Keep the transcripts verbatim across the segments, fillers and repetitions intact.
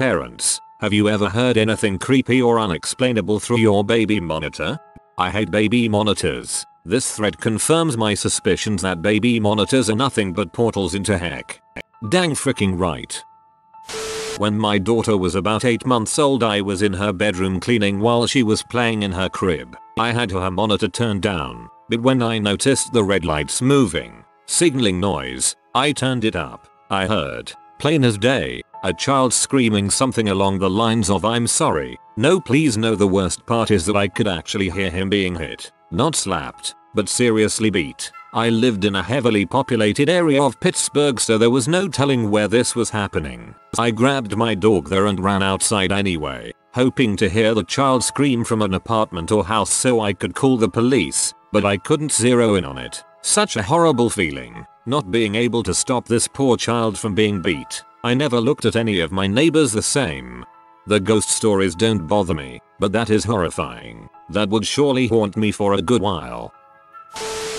Parents, have you ever heard anything creepy or unexplainable through your baby monitor? I hate baby monitors. This thread confirms my suspicions that baby monitors are nothing but portals into heck. Dang freaking right. When my daughter was about eight months old, I was in her bedroom cleaning while she was playing in her crib. I had her monitor turned down, but when I noticed the red lights moving, signaling noise, I turned it up. I heard, plain as day, a child screaming something along the lines of "I'm sorry." No please no, the worst part is that I could actually hear him being hit. Not slapped, but seriously beat. I lived in a heavily populated area of Pittsburgh, so there was no telling where this was happening. I grabbed my dog there and ran outside anyway, hoping to hear the child scream from an apartment or house so I could call the police, but I couldn't zero in on it. Such a horrible feeling, not being able to stop this poor child from being beat. I never looked at any of my neighbors the same. The ghost stories don't bother me, but that is horrifying. That would surely haunt me for a good while.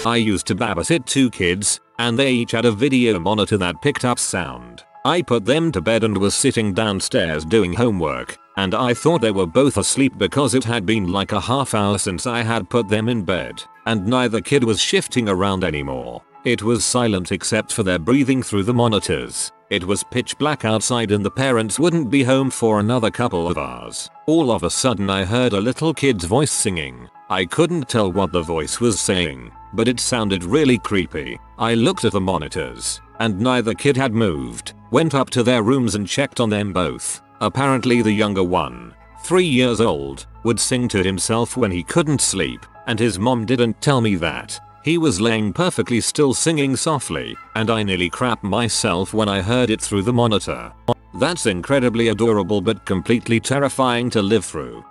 I used to babysit two kids, and they each had a video monitor that picked up sound. I put them to bed and was sitting downstairs doing homework, and I thought they were both asleep because it had been like a half hour since I had put them in bed, and neither kid was shifting around anymore. It was silent except for their breathing through the monitors. It was pitch black outside and the parents wouldn't be home for another couple of hours. All of a sudden I heard a little kid's voice singing. I couldn't tell what the voice was saying, but it sounded really creepy. I looked at the monitors, and neither kid had moved. Went up to their rooms and checked on them both. Apparently the younger one, three years old, would sing to himself when he couldn't sleep, and his mom didn't tell me that. He was laying perfectly still singing softly, and I nearly crapped myself when I heard it through the monitor. That's incredibly adorable but completely terrifying to live through.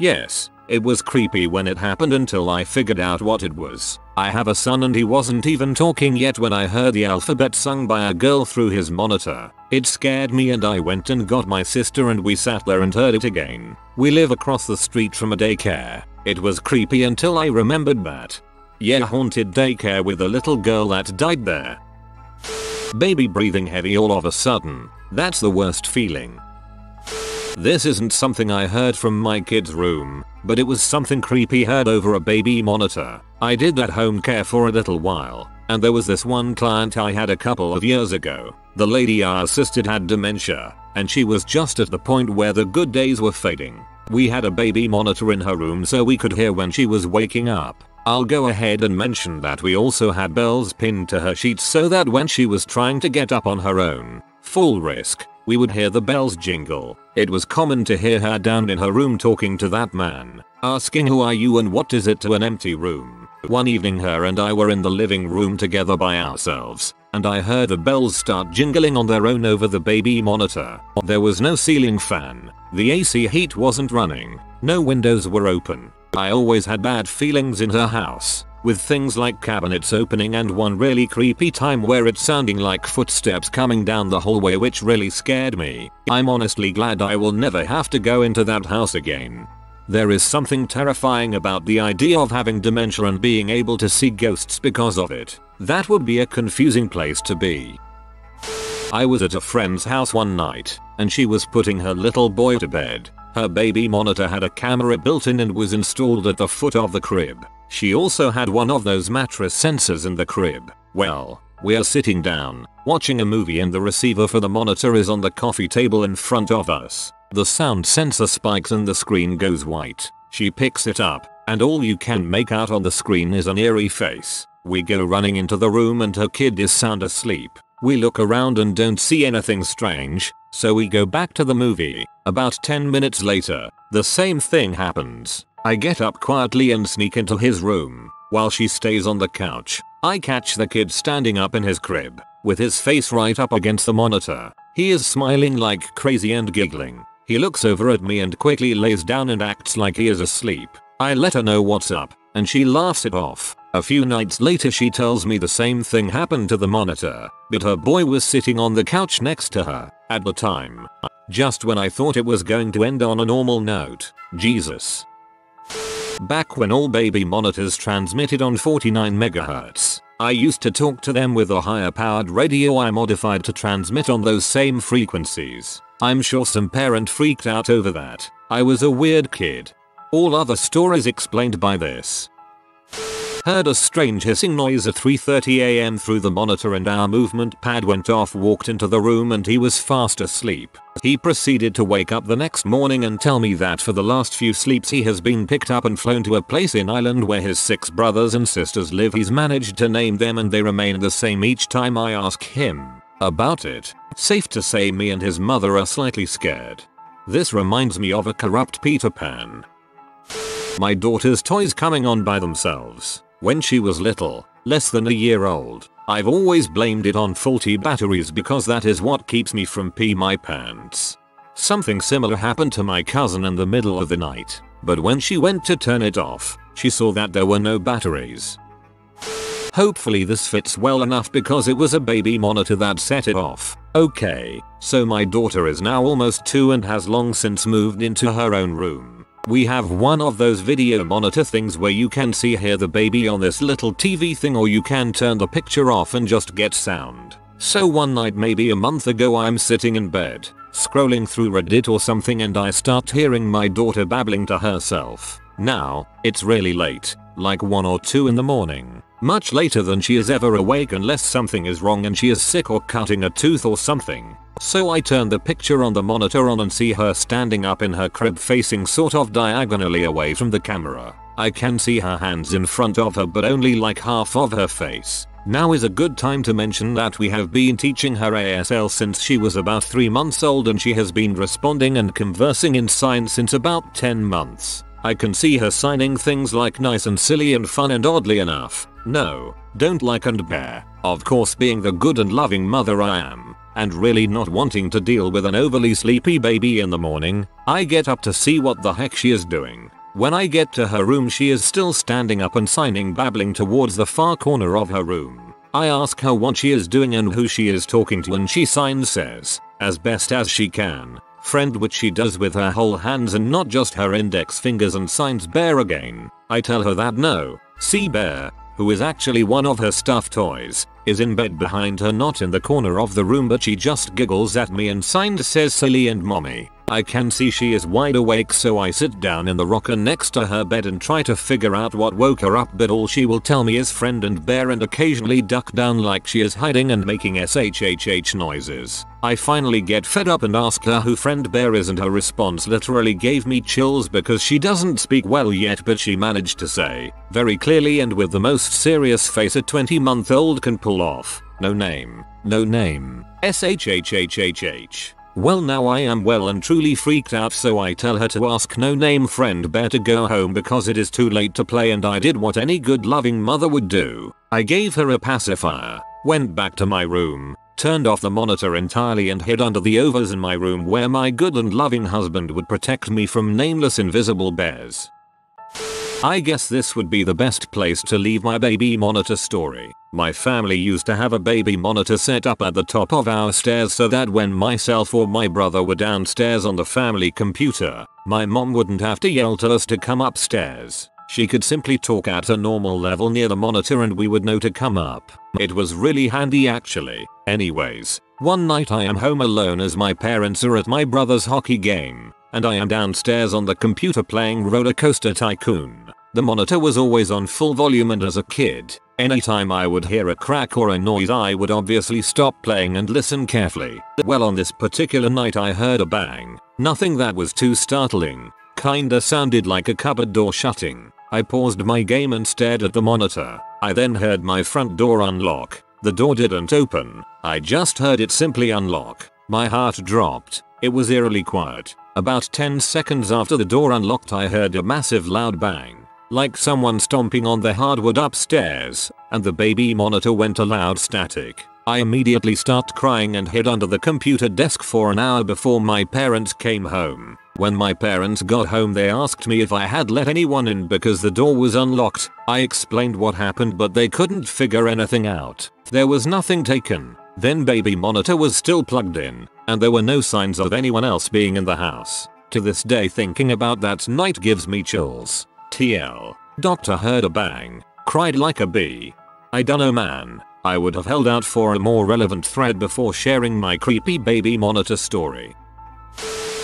Yes, it was creepy when it happened until I figured out what it was. I have a son and he wasn't even talking yet when I heard the alphabet sung by a girl through his monitor. It scared me and I went and got my sister and we sat there and heard it again. We live across the street from a daycare. It was creepy until I remembered that. Yeah, haunted daycare with a little girl that died there. Baby breathing heavy all of a sudden. That's the worst feeling. This isn't something I heard from my kid's room, but it was something creepy heard over a baby monitor. I did that home care for a little while, and there was this one client I had a couple of years ago. The lady I assisted had dementia, and she was just at the point where the good days were fading. We had a baby monitor in her room so we could hear when she was waking up. I'll go ahead and mention that we also had bells pinned to her sheets so that when she was trying to get up on her own, full risk, we would hear the bells jingle. It was common to hear her down in her room talking to that man, asking "Who are you and what is it?" to an empty room. One evening her and I were in the living room together by ourselves, and I heard the bells start jingling on their own over the baby monitor. There was no ceiling fan, the A C heat wasn't running, no windows were open. I always had bad feelings in her house, with things like cabinets opening and one really creepy time where it sounding like footsteps coming down the hallway, which really scared me. I'm honestly glad I will never have to go into that house again. There is something terrifying about the idea of having dementia and being able to see ghosts because of it. That would be a confusing place to be. I was at a friend's house one night, and she was putting her little boy to bed. Her baby monitor had a camera built in and was installed at the foot of the crib. She also had one of those mattress sensors in the crib. Well, we're sitting down, watching a movie, and the receiver for the monitor is on the coffee table in front of us. The sound sensor spikes and the screen goes white. She picks it up, and all you can make out on the screen is an eerie face. We go running into the room and her kid is sound asleep. We look around and don't see anything strange, so we go back to the movie. About ten minutes later, the same thing happens. I get up quietly and sneak into his room, while she stays on the couch. I catch the kid standing up in his crib, with his face right up against the monitor. He is smiling like crazy and giggling. He looks over at me and quickly lays down and acts like he is asleep. I let her know what's up, and she laughs it off. A few nights later she tells me the same thing happened to the monitor, but her boy was sitting on the couch next to her at the time. Just when I thought it was going to end on a normal note. Jesus. Back when all baby monitors transmitted on forty-nine megahertz, I used to talk to them with a higher powered radio I modified to transmit on those same frequencies. I'm sure some parent freaked out over that. I was a weird kid. All other stories explained by this. Heard a strange hissing noise at three thirty a m through the monitor and our movement pad went off. Walked into the room and he was fast asleep. He proceeded to wake up the next morning and tell me that for the last few sleeps he has been picked up and flown to a place in Ireland where his six brothers and sisters live. He's managed to name them and they remain the same each time I ask him about it. Safe to say me and his mother are slightly scared. This reminds me of a corrupt Peter Pan. My daughter's toys coming on by themselves. When she was little, less than a year old, I've always blamed it on faulty batteries because that is what keeps me from peeing my pants. Something similar happened to my cousin in the middle of the night, but when she went to turn it off, she saw that there were no batteries. Hopefully this fits well enough because it was a baby monitor that set it off. Okay, so my daughter is now almost two and has long since moved into her own room. We have one of those video monitor things where you can see hear the baby on this little T V thing, or you can turn the picture off and just get sound. So one night maybe a month ago I'm sitting in bed, scrolling through Reddit or something, and I start hearing my daughter babbling to herself. Now, it's really late, like one or two in the morning. Much later than she is ever awake unless something is wrong and she is sick or cutting a tooth or something. So I turn the picture on the monitor on and see her standing up in her crib facing sort of diagonally away from the camera. I can see her hands in front of her but only like half of her face. Now is a good time to mention that we have been teaching her A S L since she was about three months old and she has been responding and conversing in signs since about ten months. I can see her signing things like nice and silly and fun and oddly enough, no, don't, like and bear. Of course, being the good and loving mother I am, and really not wanting to deal with an overly sleepy baby in the morning, I get up to see what the heck she is doing. When I get to her room she is still standing up and signing, babbling towards the far corner of her room. I ask her what she is doing and who she is talking to and she signs says, as best as she can, friend, which she does with her whole hands and not just her index fingers, and signs bear again. I tell her that no, see, bear, who is actually one of her stuffed toys, is in bed behind her, not in the corner of the room, but she just giggles at me and signs says silly and mommy. I can see she is wide awake, so I sit down in the rocker next to her bed and try to figure out what woke her up, but all she will tell me is friend and bear and occasionally duck down like she is hiding and making shhh noises. I finally get fed up and ask her who friend bear is and her response literally gave me chills because she doesn't speak well yet, but she managed to say, very clearly and with the most serious face a twenty month old can pull off, no name, no name, shhhhhh. Well, now I am well and truly freaked out, so I tell her to ask no name friend bear to go home because it is too late to play, and I did what any good loving mother would do. I gave her a pacifier, went back to my room, turned off the monitor entirely and hid under the overs in my room where my good and loving husband would protect me from nameless invisible bears. I guess this would be the best place to leave my baby monitor story. My family used to have a baby monitor set up at the top of our stairs so that when myself or my brother were downstairs on the family computer, my mom wouldn't have to yell to us to come upstairs. She could simply talk at a normal level near the monitor and we would know to come up. It was really handy actually. Anyways, one night I am home alone as my parents are at my brother's hockey game, and I am downstairs on the computer playing Roller Coaster Tycoon. The monitor was always on full volume and as a kid, anytime I would hear a crack or a noise I would obviously stop playing and listen carefully. Well, on this particular night I heard a bang, nothing that was too startling, kinda sounded like a cupboard door shutting. I paused my game and stared at the monitor. I then heard my front door unlock. The door didn't open, I just heard it simply unlock. My heart dropped. It was eerily quiet. About ten seconds after the door unlocked I heard a massive loud bang, like someone stomping on the hardwood upstairs, and the baby monitor went a loud static. I immediately start crying and hid under the computer desk for an hour before my parents came home. When my parents got home they asked me if I had let anyone in because the door was unlocked. I explained what happened but they couldn't figure anything out. There was nothing taken. Then baby monitor was still plugged in, and there were no signs of anyone else being in the house. To this day thinking about that night gives me chills. T L. Doctor heard a bang. Cried like a bee. I dunno man. I would have held out for a more relevant thread before sharing my creepy baby monitor story.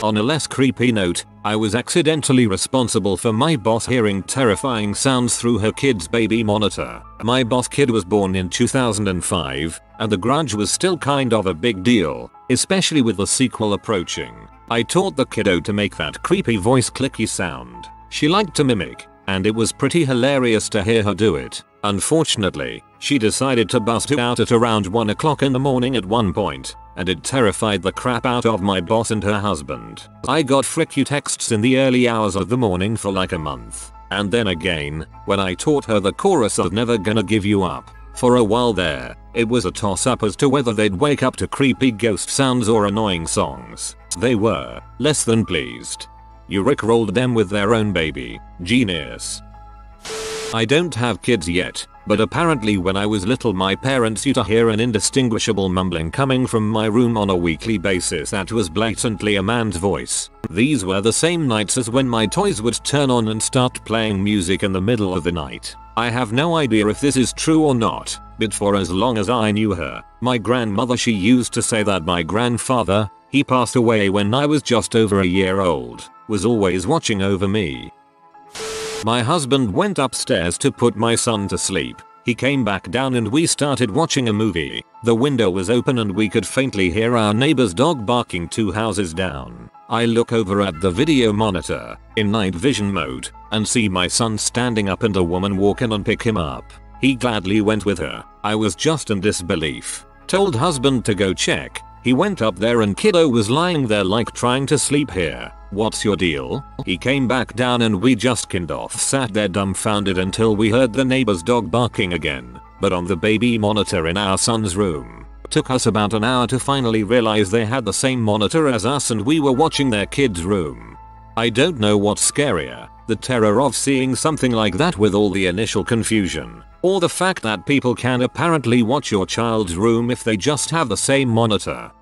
On a less creepy note, I was accidentally responsible for my boss hearing terrifying sounds through her kid's baby monitor. My boss kid was born in two thousand five, and the Grudge was still kind of a big deal, especially with the sequel approaching. I taught the kiddo to make that creepy voice clicky sound she liked to mimic, and it was pretty hilarious to hear her do it. Unfortunately, she decided to bust it out at around one o'clock in the morning at one point, and it terrified the crap out of my boss and her husband. I got freaky texts in the early hours of the morning for like a month, and then again, when I taught her the chorus of Never Gonna Give You Up. For a while there, it was a toss-up as to whether they'd wake up to creepy ghost sounds or annoying songs. They were less than pleased. You rickrolled them with their own baby. Genius. I don't have kids yet, but apparently when I was little my parents used to hear an indistinguishable mumbling coming from my room on a weekly basis that was blatantly a man's voice. These were the same nights as when my toys would turn on and start playing music in the middle of the night. I have no idea if this is true or not, but for as long as I knew her, my grandmother, she used to say that my grandfather, he passed away when I was just over a year old, was always watching over me. My husband went upstairs to put my son to sleep. He came back down and we started watching a movie. The window was open and we could faintly hear our neighbor's dog barking two houses down. I look over at the video monitor, in night vision mode, and see my son standing up and a woman walk in and pick him up. He gladly went with her. I was just in disbelief. Told husband to go check. He went up there and kiddo was lying there like trying to sleep here. What's your deal? He came back down and we just kind of sat there dumbfounded until we heard the neighbor's dog barking again, but on the baby monitor in our son's room. Took us about an hour to finally realize they had the same monitor as us and we were watching their kid's room. I don't know what's scarier, the terror of seeing something like that with all the initial confusion, or the fact that people can apparently watch your child's room if they just have the same monitor.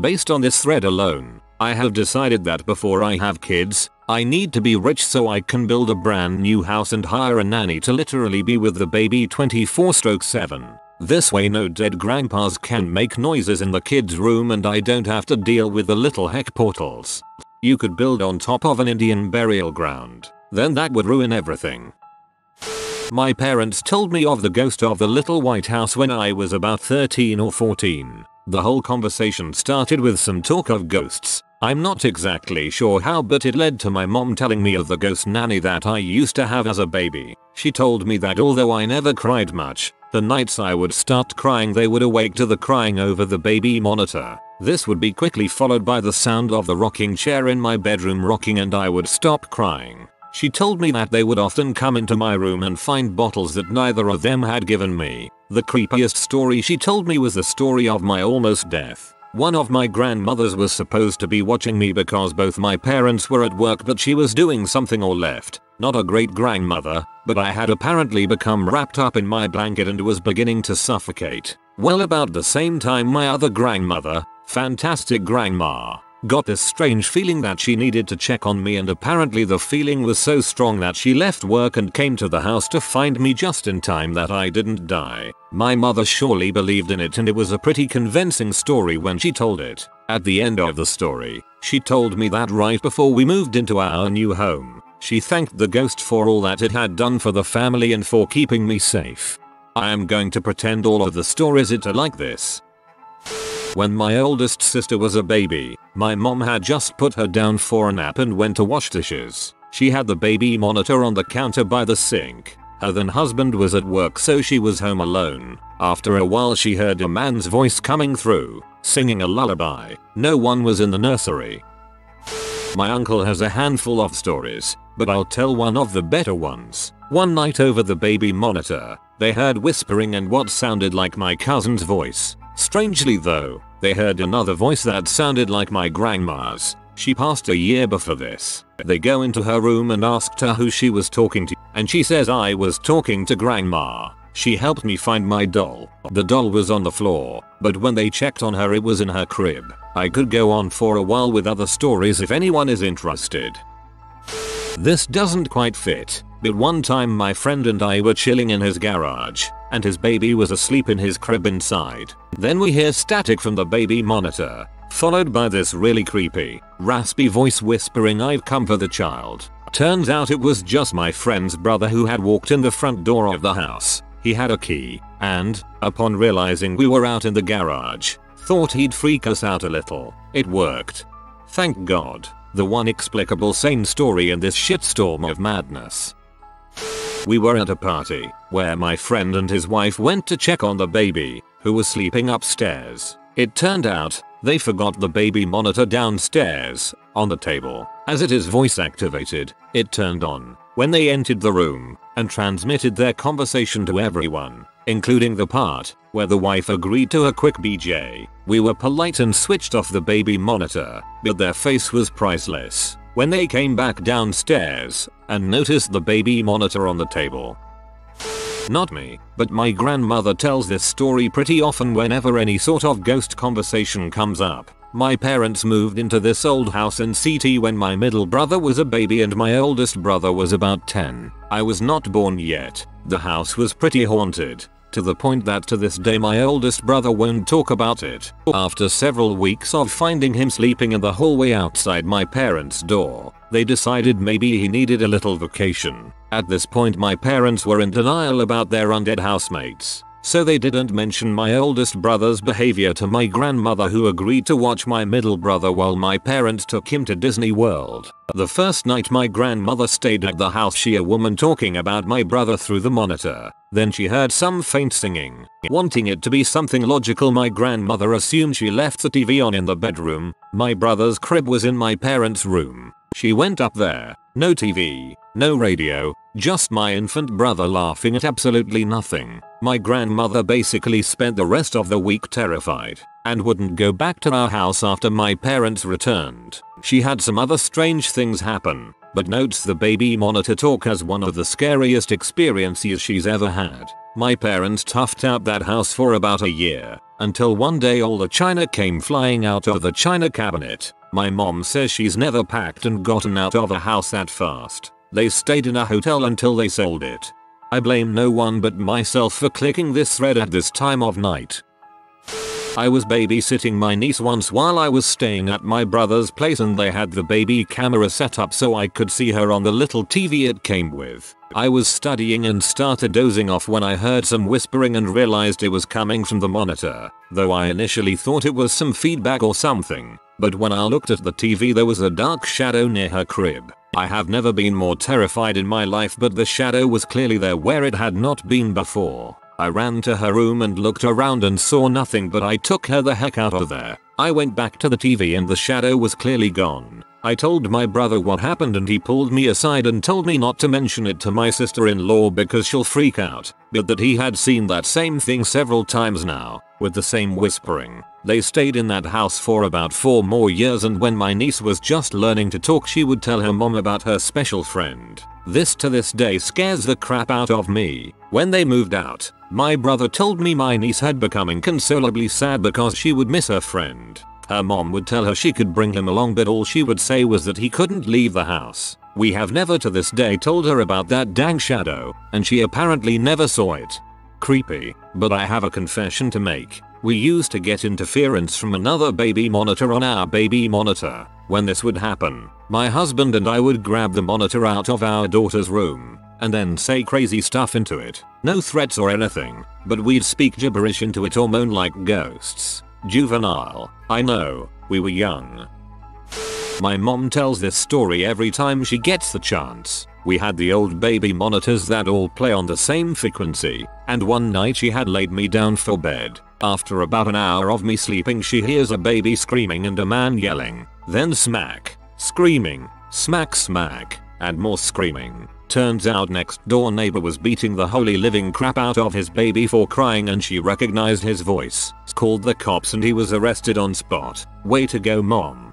Based on this thread alone, I have decided that before I have kids, I need to be rich so I can build a brand new house and hire a nanny to literally be with the baby twenty-four seven. This way no dead grandpas can make noises in the kids' room and I don't have to deal with the little heck portals. You could build on top of an Indian burial ground, then that would ruin everything. My parents told me of the ghost of the Little White House when I was about thirteen or fourteen. The whole conversation started with some talk of ghosts. I'm not exactly sure how, but it led to my mom telling me of the ghost nanny that I used to have as a baby. She told me that although I never cried much, the nights I would start crying they would awake to the crying over the baby monitor. This would be quickly followed by the sound of the rocking chair in my bedroom rocking and I would stop crying. She told me that they would often come into my room and find bottles that neither of them had given me. The creepiest story she told me was the story of my almost death. One of my grandmothers was supposed to be watching me because both my parents were at work but she was doing something or left. Not a great grandmother, but I had apparently become wrapped up in my blanket and was beginning to suffocate. Well, about the same time my other grandmother, fantastic grandma, got this strange feeling that she needed to check on me and apparently the feeling was so strong that she left work and came to the house to find me just in time that I didn't die. My mother surely believed in it and it was a pretty convincing story when she told it. At the end of the story, she told me that right before we moved into our new home, she thanked the ghost for all that it had done for the family and for keeping me safe. I am going to pretend all of the stories it are like this. When my oldest sister was a baby, my mom had just put her down for a nap and went to wash dishes. She had the baby monitor on the counter by the sink. Her then husband was at work so she was home alone. After a while she heard a man's voice coming through, singing a lullaby. No one was in the nursery. My uncle has a handful of stories, but I'll tell one of the better ones. One night over the baby monitor, they heard whispering and what sounded like my cousin's voice. Strangely though, they heard another voice that sounded like my grandma's. She passed a year before this. They go into her room and asked her who she was talking to, and she says, "I was talking to grandma. She helped me find my doll." The doll was on the floor, but when they checked on her it was in her crib. I could go on for a while with other stories if anyone is interested. This doesn't quite fit, but one time my friend and I were chilling in his garage, and his baby was asleep in his crib inside. Then we hear static from the baby monitor. followed by this really creepy, raspy voice whispering, "I've come for the child." Turns out it was just my friend's brother who had walked in the front door of the house. He had a key, and, upon realizing we were out in the garage, thought he'd freak us out a little. It worked. Thank God. The one explicable sane story in this shitstorm of madness. We were at a party, where my friend and his wife went to check on the baby, who was sleeping upstairs. It turned out, they forgot the baby monitor downstairs, on the table. As it is voice activated, it turned on when they entered the room, and transmitted their conversation to everyone, including the part where the wife agreed to a quick B J. We were polite and switched off the baby monitor, but their face was priceless when they came back downstairs and noticed the baby monitor on the table. Not me, but my grandmother tells this story pretty often whenever any sort of ghost conversation comes up. My parents moved into this old house in C T when my middle brother was a baby and my oldest brother was about ten. I was not born yet. The house was pretty haunted, to the point that to this day my oldest brother won't talk about it. After several weeks of finding him sleeping in the hallway outside my parents' door, they decided maybe he needed a little vacation. At this point my parents were in denial about their undead housemates, so they didn't mention my oldest brother's behavior to my grandmother, who agreed to watch my middle brother while my parents took him to Disney World. The first night my grandmother stayed at the house, she heard a woman talking about my brother through the monitor. Then she heard some faint singing. Wanting it to be something logical, my grandmother assumed she left the T V on in the bedroom. My brother's crib was in my parents' room. She went up there. No T V, no radio, just my infant brother laughing at absolutely nothing. My grandmother basically spent the rest of the week terrified, and wouldn't go back to our house after my parents returned. She had some other strange things happen, but notes the baby monitor talk as one of the scariest experiences she's ever had. My parents toughed out that house for about a year, until one day all the china came flying out of the china cabinet. My mom says she's never packed and gotten out of a house that fast. They stayed in a hotel until they sold it. I blame no one but myself for clicking this thread at this time of night. I was babysitting my niece once while I was staying at my brother's place, and they had the baby camera set up so I could see her on the little T V it came with. I was studying and started dozing off when I heard some whispering and realized it was coming from the monitor, though I initially thought it was some feedback or something. But when I looked at the T V, there was a dark shadow near her crib. I have never been more terrified in my life, but the shadow was clearly there where it had not been before. I ran to her room and looked around and saw nothing, but I took her the heck out of there. I went back to the T V and the shadow was clearly gone. I told my brother what happened and he pulled me aside and told me not to mention it to my sister-in-law because she'll freak out, but that he had seen that same thing several times now, with the same whispering. They stayed in that house for about four more years, and when my niece was just learning to talk she would tell her mom about her special friend. This to this day scares the crap out of me. When they moved out, my brother told me my niece had become inconsolably sad because she would miss her friend. Her mom would tell her she could bring him along, but all she would say was that he couldn't leave the house. We have never to this day told her about that dang shadow, and she apparently never saw it. Creepy, but I have a confession to make. We used to get interference from another baby monitor on our baby monitor. When this would happen, my husband and I would grab the monitor out of our daughter's room and then say crazy stuff into it. No threats or anything, but we'd speak gibberish into it or moan like ghosts. Juvenile, I know, we were young. My mom tells this story every time she gets the chance. We had the old baby monitors that all play on the same frequency, and one night she had laid me down for bed. After about an hour of me sleeping, she hears a baby screaming and a man yelling, then smack, screaming, smack smack, and more screaming. Turns out next door neighbor was beating the holy living crap out of his baby for crying, and she recognized his voice, called the cops, and he was arrested on spot. Way to go, mom.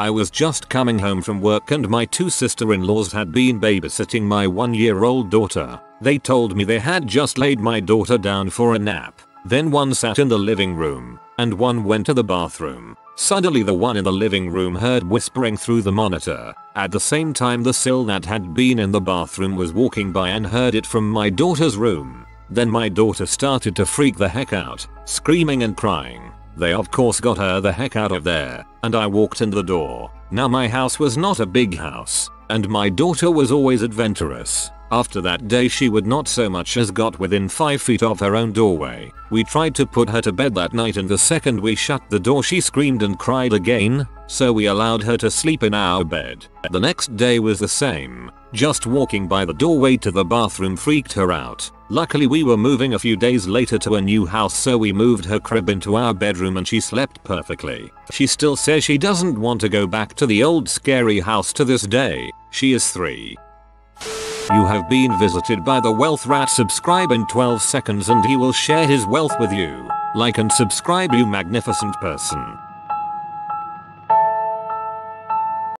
I was just coming home from work and my two sister-in-laws had been babysitting my one-year-old daughter. They told me they had just laid my daughter down for a nap. Then one sat in the living room, and one went to the bathroom. Suddenly the one in the living room heard whispering through the monitor. At the same time the sill that had been in the bathroom was walking by and heard it from my daughter's room. Then my daughter started to freak the heck out, screaming and crying. They of course got her the heck out of there, and I walked in the door. Now my house was not a big house, and my daughter was always adventurous. After that day she would not so much as got within five feet of her own doorway. We tried to put her to bed that night, and the second we shut the door she screamed and cried again, so we allowed her to sleep in our bed. The next day was the same. Just walking by the doorway to the bathroom freaked her out. Luckily we were moving a few days later to a new house, so we moved her crib into our bedroom and she slept perfectly. She still says she doesn't want to go back to the old scary house to this day. She is three. You have been visited by the Wealth Rat. Subscribe in twelve seconds and he will share his wealth with you. Like and subscribe, you magnificent person.